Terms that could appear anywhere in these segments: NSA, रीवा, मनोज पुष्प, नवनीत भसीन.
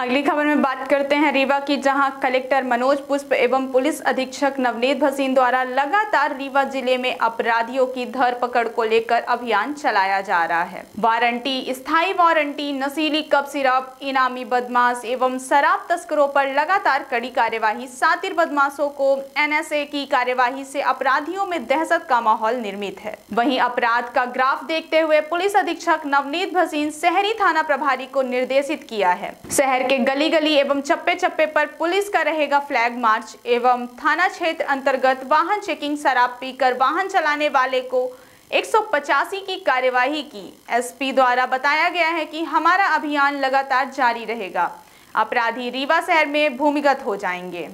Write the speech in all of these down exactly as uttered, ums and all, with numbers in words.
अगली खबर में बात करते हैं रीवा की, जहां कलेक्टर मनोज पुष्प एवं पुलिस अधीक्षक नवनीत भसीन द्वारा लगातार रीवा जिले में अपराधियों की धरपकड़ को लेकर अभियान चलाया जा रहा है। वारंटी, स्थायी वारंटी, नशीली कप सिरप, इनामी बदमाश एवं शराब तस्करों पर लगातार कड़ी कार्यवाही। सातिर बदमाशों को एन एस ए की कार्यवाही से अपराधियों में दहशत का माहौल निर्मित है। वहीं अपराध का ग्राफ देखते हुए पुलिस अधीक्षक नवनीत भसीन शहरी थाना प्रभारी को निर्देशित किया है। शहर के गली गली एवं चप्पे चप्पे पर पुलिस का रहेगा फ्लैग मार्च एवं थाना क्षेत्र अंतर्गत वाहन चेकिंग, शराब पीकर वाहन चलाने वाले को एक सौ पचासी की कार्यवाही की। एस पी द्वारा बताया गया है कि हमारा अभियान लगातार जारी रहेगा, अपराधी रीवा शहर में भूमिगत हो जाएंगे।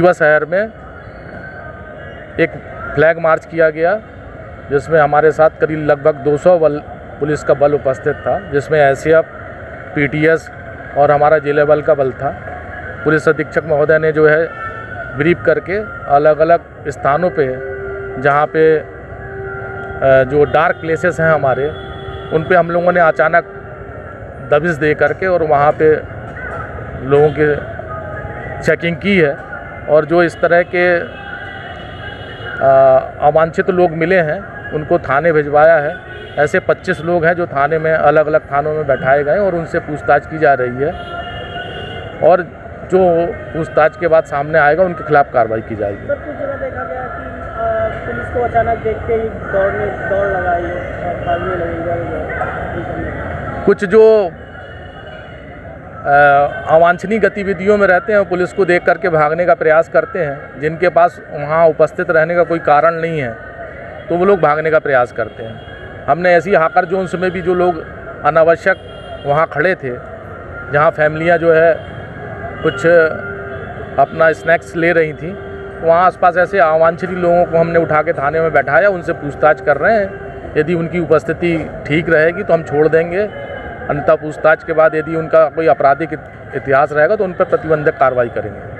रीवा शहर में एक फ्लैग मार्च किया गया, जिसमें हमारे साथ करीब लगभग दो सौ बल पुलिस का बल उपस्थित था, जिसमें S F, P T S और हमारा जिले बल का बल था। पुलिस अधीक्षक महोदय ने जो है ब्रीफ करके अलग अलग स्थानों पे, जहाँ पे जो डार्क प्लेसेस हैं हमारे, उन पे हम लोगों ने अचानक दबिश दे करके और वहाँ पे लोगों के चेकिंग की है। और जो इस तरह के अवांछित लोग मिले हैं उनको थाने भिजवाया है। ऐसे पच्चीस लोग हैं जो थाने में, अलग अलग थानों में बैठाए गए और उनसे पूछताछ की जा रही है, और जो पूछताछ के बाद सामने आएगा उनके खिलाफ कार्रवाई की जाएगी। सर, कुछ जगह देखा गया कि पुलिस को अचानक देखते ही दौड़ने दौड़ लगाई और भागने लगी। कुछ जो अवांछनीय गतिविधियों में रहते हैं, पुलिस को देख करके भागने का प्रयास करते हैं। जिनके पास वहाँ उपस्थित रहने का कोई कारण नहीं है तो वो लोग भागने का प्रयास करते हैं। हमने ऐसी हाकर जोन्स में भी जो लोग अनावश्यक वहाँ खड़े थे, जहाँ फैमिलियाँ जो है कुछ अपना स्नैक्स ले रही थी, वहाँ आसपास ऐसे अवांछनीय लोगों को हमने उठा के थाने में बैठाया। उनसे पूछताछ कर रहे हैं, यदि उनकी उपस्थिति ठीक रहेगी तो हम छोड़ देंगे, अन्यथा पूछताछ के बाद यदि उनका कोई आपराधिक इतिहास रहेगा तो उन पर प्रतिबंधक कार्रवाई करेंगे।